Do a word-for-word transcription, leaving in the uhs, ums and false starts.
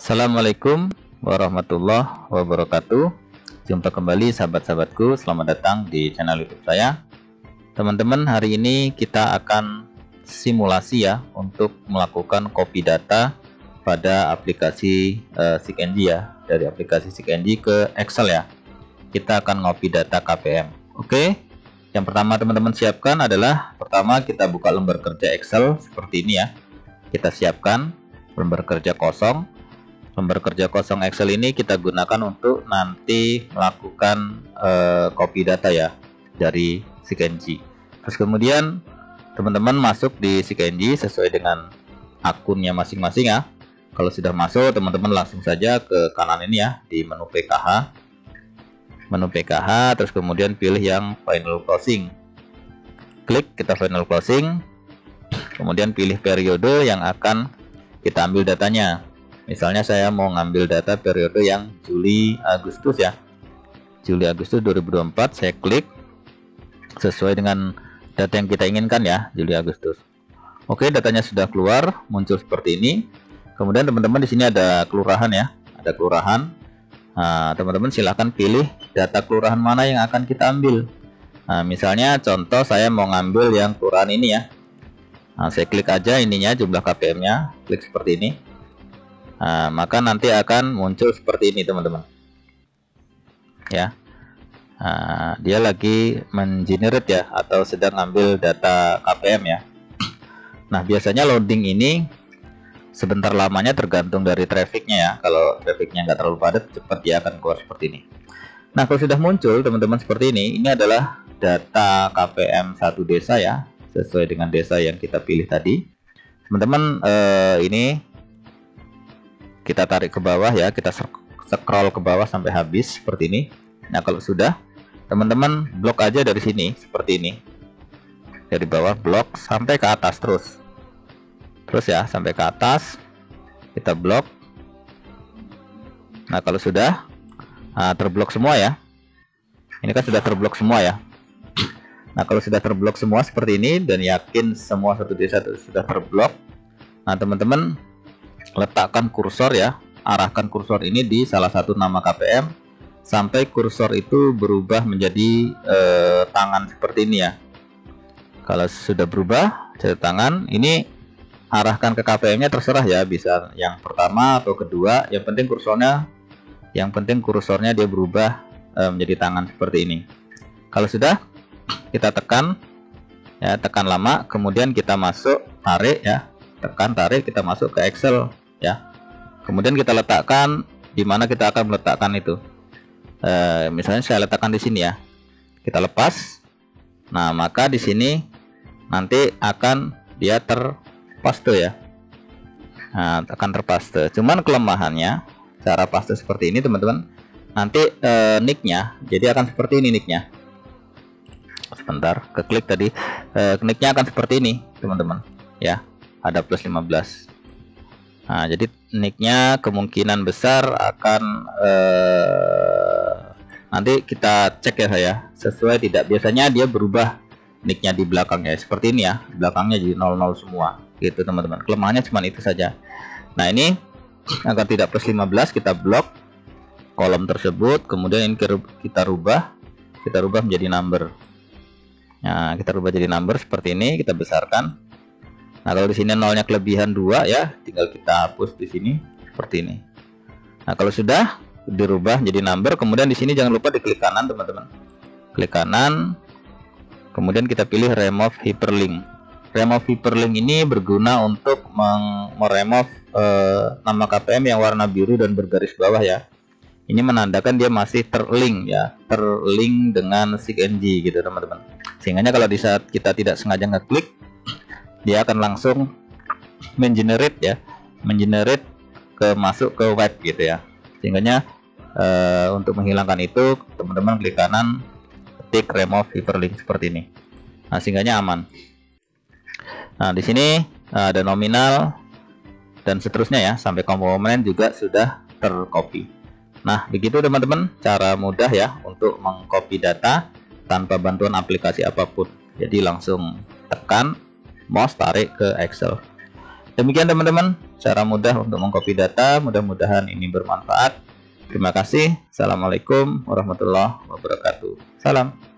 Assalamualaikum warahmatullahi wabarakatuh. Jumpa kembali sahabat-sahabatku, selamat datang di channel YouTube saya. Teman-teman, hari ini kita akan simulasi ya untuk melakukan copy data pada aplikasi uh, SIKS N G ya, dari aplikasi SIKS N G ke Excel ya. Kita akan copy data K P M. Oke. Yang pertama teman-teman siapkan adalah, pertama kita buka lembar kerja Excel seperti ini ya. Kita siapkan lembar kerja kosong. Lembar kerja kosong Excel ini kita gunakan untuk nanti melakukan uh, copy data ya dari SIKS N G. Terus kemudian teman-teman masuk di SIKS N G sesuai dengan akunnya masing-masing ya. Kalau sudah masuk, teman-teman langsung saja ke kanan ini ya, di menu P K H. Menu P K H, terus kemudian pilih yang final closing. Klik kita final closing. Kemudian pilih periode yang akan kita ambil datanya. Misalnya saya mau ngambil data periode yang Juli Agustus ya. Juli Agustus dua ribu dua puluh empat, saya klik sesuai dengan data yang kita inginkan ya, Juli Agustus. Oke, datanya sudah keluar, muncul seperti ini. Kemudian teman-teman di sini ada kelurahan ya, ada kelurahan. Nah, teman-teman silahkan pilih data kelurahan mana yang akan kita ambil. Nah, misalnya contoh saya mau ngambil yang kelurahan ini ya. Nah, saya klik aja ininya, jumlah K P M-nya, klik seperti ini. Nah, maka nanti akan muncul seperti ini teman-teman ya. Nah, dia lagi men-generate ya, atau sedang ambil data K P M ya. Nah, biasanya loading ini sebentar lamanya tergantung dari trafiknya ya. Kalau trafiknya nggak terlalu padat, cepat dia akan keluar seperti ini. Nah, kalau sudah muncul teman-teman seperti ini, ini adalah data K P M satu desa ya, sesuai dengan desa yang kita pilih tadi. Teman-teman eh, ini kita tarik ke bawah ya, kita scroll ke bawah sampai habis seperti ini. Nah, kalau sudah, teman-teman blok aja dari sini seperti ini, dari bawah blok sampai ke atas terus terus ya, sampai ke atas kita blok. Nah, kalau sudah, nah, terblok semua ya, ini kan sudah terblok semua ya. Nah, kalau sudah terblok semua seperti ini, dan yakin semua satu desa sudah terblok, nah teman-teman letakkan kursor ya, arahkan kursor ini di salah satu nama K P M sampai kursor itu berubah menjadi eh, tangan seperti ini ya. Kalau sudah berubah jadi tangan, ini arahkan ke K P M-nya, terserah ya, bisa yang pertama atau kedua, yang penting kursornya yang penting kursornya dia berubah eh, menjadi tangan seperti ini. Kalau sudah, kita tekan ya, tekan lama, kemudian kita masuk, tarik ya, tekan tarik, kita masuk ke Excel ya. Kemudian kita letakkan di mana kita akan meletakkan itu. E, misalnya saya letakkan di sini ya, kita lepas. Nah, maka di sini nanti akan dia terpaste ya. Nah, akan terpaste. Cuman kelemahannya cara paste seperti ini teman-teman, nanti e, nicknya jadi akan seperti ini nicknya. Sebentar, keklik tadi, e, nicknya akan seperti ini teman-teman ya. Ada plus lima belas. Nah, jadi nicknya kemungkinan besar akan eh, nanti kita cek ya saya, sesuai tidak, biasanya dia berubah nicknya di belakangnya seperti ini ya, belakangnya jadi nol nol semua gitu teman-teman. Kelemahannya cuma itu saja. Nah, ini agar tidak plus lima belas, kita blok kolom tersebut, kemudian ini kita rubah kita rubah menjadi number. Nah, kita rubah jadi number seperti ini, kita besarkan. Nah, kalau di sini nolnya kelebihan dua ya, tinggal kita hapus di sini seperti ini. Nah, kalau sudah dirubah jadi number, kemudian di sini jangan lupa diklik kanan teman-teman. Klik kanan, kemudian kita pilih remove hyperlink. Remove hyperlink ini berguna untuk meremove eh, nama K P M yang warna biru dan bergaris bawah ya. Ini menandakan dia masih terlink ya, terlink dengan SIKS N G gitu teman-teman. Sehingganya kalau di saat kita tidak sengaja ngeklik, dia akan langsung mengenerate ya, mengenerate ke masuk ke web gitu ya. Sehingganya e, untuk menghilangkan itu, teman-teman klik kanan, ketik remove hyperlink seperti ini. Nah, sehingganya aman. Nah, di sini ada nominal dan seterusnya ya, sampai komponen juga sudah tercopy. Nah, begitu teman-teman cara mudah ya untuk mengcopy data tanpa bantuan aplikasi apapun. Jadi langsung tekan mouse, tarik ke Excel. Demikian teman-teman cara mudah untuk mengcopy data. Mudah-mudahan ini bermanfaat. Terima kasih. Assalamualaikum warahmatullahi wabarakatuh. Salam.